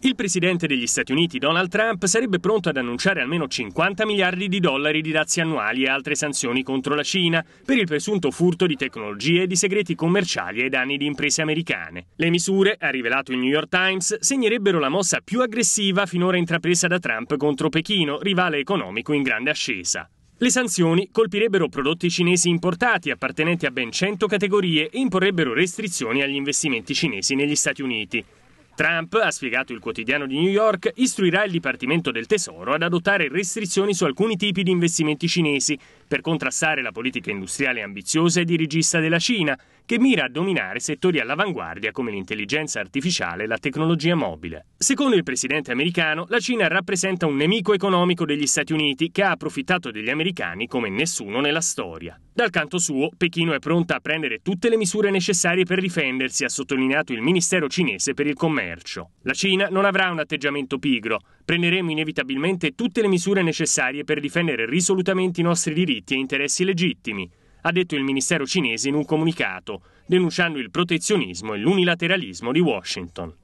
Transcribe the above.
Il presidente degli Stati Uniti, Donald Trump, sarebbe pronto ad annunciare almeno 50 miliardi di dollari di dazi annuali e altre sanzioni contro la Cina per il presunto furto di tecnologie e di segreti commerciali ai danni di imprese americane. Le misure, ha rivelato il New York Times, segnerebbero la mossa più aggressiva finora intrapresa da Trump contro Pechino, rivale economico in grande ascesa. Le sanzioni colpirebbero prodotti cinesi importati appartenenti a ben 100 categorie e imporrebbero restrizioni agli investimenti cinesi negli Stati Uniti. Trump, ha spiegato il quotidiano di New York, istruirà il Dipartimento del Tesoro ad adottare restrizioni su alcuni tipi di investimenti cinesi per contrastare la politica industriale ambiziosa e dirigista della Cina, che mira a dominare settori all'avanguardia come l'intelligenza artificiale e la tecnologia mobile. Secondo il presidente americano, la Cina rappresenta un nemico economico degli Stati Uniti che ha approfittato degli americani come nessuno nella storia. Dal canto suo, Pechino è pronta a prendere tutte le misure necessarie per difendersi, ha sottolineato il Ministero cinese per il commercio. La Cina non avrà un atteggiamento pigro. Prenderemo inevitabilmente tutte le misure necessarie per difendere risolutamente i nostri diritti e interessi legittimi, ha detto il Ministero cinese in un comunicato, denunciando il protezionismo e l'unilateralismo di Washington.